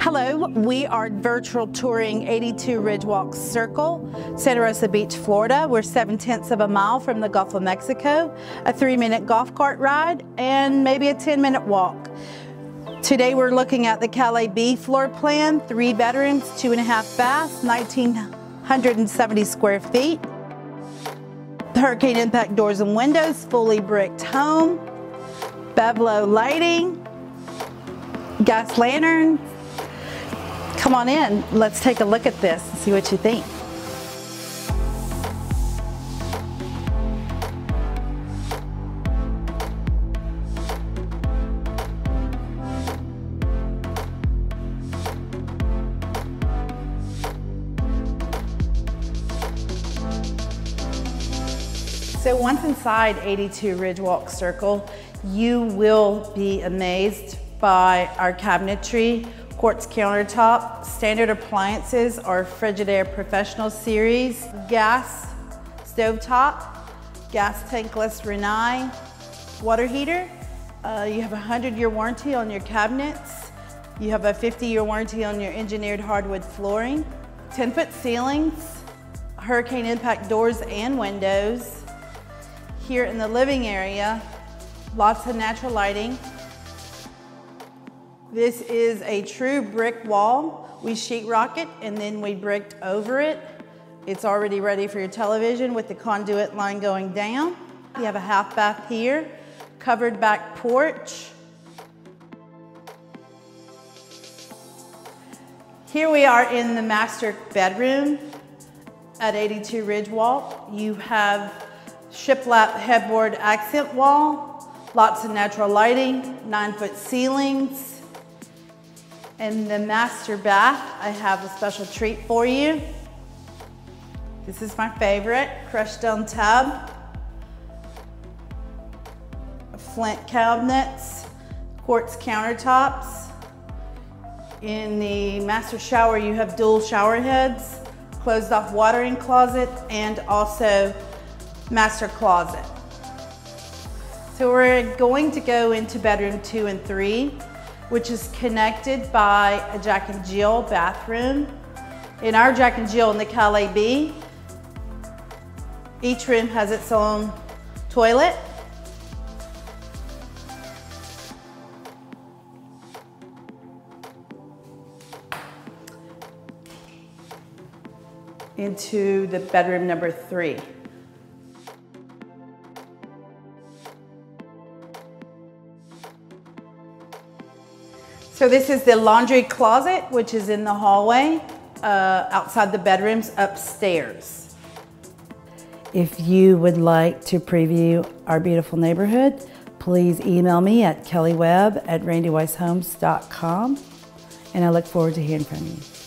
Hello, we are virtual touring 82 RidgeWalk Circle, Santa Rosa Beach, Florida. We're 7/10 of a mile from the Gulf of Mexico, a 3-minute golf cart ride, and maybe a 10-minute walk. Today we're looking at the Calais B floor plan, 3 bedrooms, 2.5 baths, 1,970 square feet. Hurricane impact doors and windows, fully bricked home, Bevelo lighting, gas lanterns. Come on in, let's take a look at this and see what you think. So once inside 82 RidgeWalk Circle, you will be amazed by our cabinetry. Quartz countertop, standard appliances are Frigidaire Professional Series, gas stovetop, gas tankless Rinnai water heater. You have a 100-year warranty on your cabinets. You have a 50-year warranty on your engineered hardwood flooring, 10-foot ceilings, hurricane impact doors and windows. Here in the living area, lots of natural lighting. This is a true brick wall. We sheetrock it and then we bricked over it. It's already ready for your television with the conduit line going down. You have a half bath here, covered back porch. Here we are in the master bedroom at 82 RidgeWalk. You have shiplap headboard accent wall, lots of natural lighting, 9-foot ceilings. In the master bath, I have a special treat for you. This is my favorite, crushed down tub, flint cabinets, quartz countertops. In the master shower, you have dual shower heads, closed off watering closet, and also master closet. So we're going to go into bedroom 2 and 3. Which is connected by a Jack and Jill bathroom. In our Jack and Jill in the Calais B, each room has its own toilet. Into the bedroom number 3. So this is the laundry closet, which is in the hallway, outside the bedrooms upstairs. If you would like to preview our beautiful neighborhood, please email me at kellywebb@randyweisshomes.com, and I look forward to hearing from you.